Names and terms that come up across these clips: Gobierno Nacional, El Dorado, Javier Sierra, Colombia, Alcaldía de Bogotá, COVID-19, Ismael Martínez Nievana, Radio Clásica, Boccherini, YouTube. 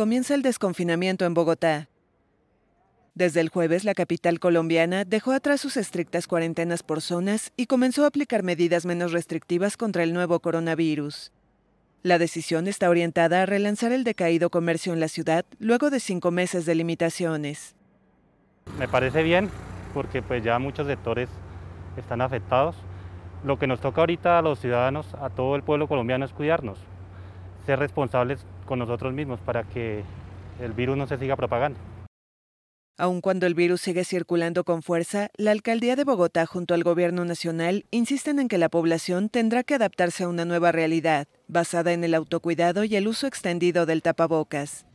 comienza el desconfinamiento en Bogotá. Desde el jueves, la capital colombiana dejó atrás sus estrictas cuarentenas por zonas y comenzó a aplicar medidas menos restrictivas contra el nuevo coronavirus. La decisión está orientada a relanzar el decaído comercio en la ciudad luego de 5 meses de limitaciones. Me parece bien, porque pues ya muchos sectores están afectados. Lo que nos toca ahorita a los ciudadanos, a todo el pueblo colombiano, es cuidarnos, ser responsables con nosotros mismos para que el virus no se siga propagando. Aun cuando el virus sigue circulando con fuerza, la Alcaldía de Bogotá junto al Gobierno Nacional insisten en que la población tendrá que adaptarse a una nueva realidad, basada en el autocuidado y el uso extendido del tapabocas.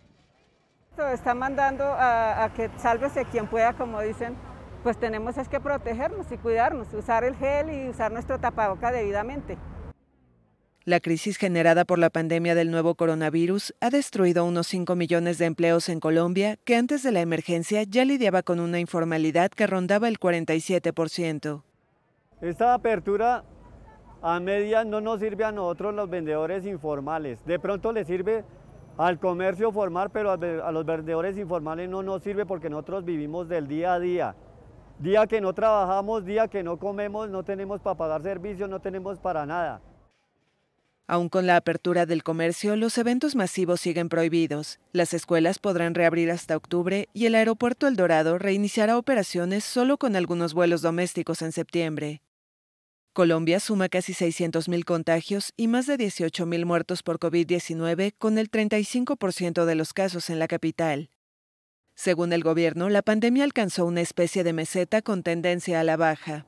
Esto está mandando a que sálvese quien pueda, como dicen, pues tenemos es que protegernos y cuidarnos, usar el gel y usar nuestro tapabocas debidamente. La crisis generada por la pandemia del nuevo coronavirus ha destruido unos 5 millones de empleos en Colombia, que antes de la emergencia ya lidiaba con una informalidad que rondaba el 47%. Esta apertura a medias no nos sirve a nosotros los vendedores informales. De pronto le sirve al comercio formal, pero a los vendedores informales no nos sirve porque nosotros vivimos del día a día. Día que no trabajamos, día que no comemos, no tenemos para pagar servicios, no tenemos para nada. Aun con la apertura del comercio, los eventos masivos siguen prohibidos. Las escuelas podrán reabrir hasta octubre y el aeropuerto El Dorado reiniciará operaciones solo con algunos vuelos domésticos en septiembre. Colombia suma casi 600.000 contagios y más de 18.000 muertos por COVID-19, con el 35% de los casos en la capital. Según el gobierno, la pandemia alcanzó una especie de meseta con tendencia a la baja.